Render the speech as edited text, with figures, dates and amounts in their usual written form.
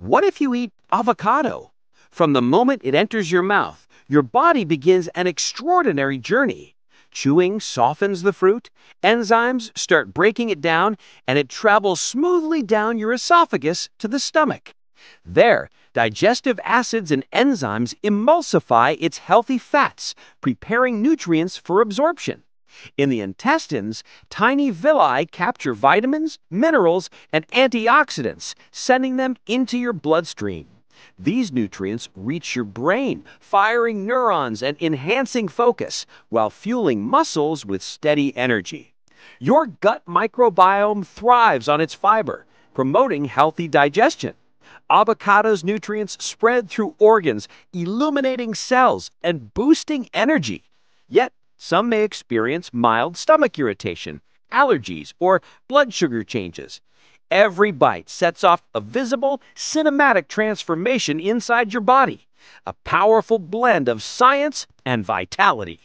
What if you eat avocado? From the moment it enters your mouth, your body begins an extraordinary journey. Chewing softens the fruit, enzymes start breaking it down, and it travels smoothly down your esophagus to the stomach. There, digestive acids and enzymes emulsify its healthy fats, preparing nutrients for absorption. In the intestines, tiny villi capture vitamins, minerals, and antioxidants, sending them into your bloodstream. These nutrients reach your brain, firing neurons and enhancing focus, while fueling muscles with steady energy. Your gut microbiome thrives on its fiber, promoting healthy digestion. Avocado's nutrients spread through organs, illuminating cells and boosting energy. Yet, some may experience mild stomach irritation, allergies, or blood sugar changes. Every bite sets off a visible, cinematic transformation inside your body, a powerful blend of science and vitality.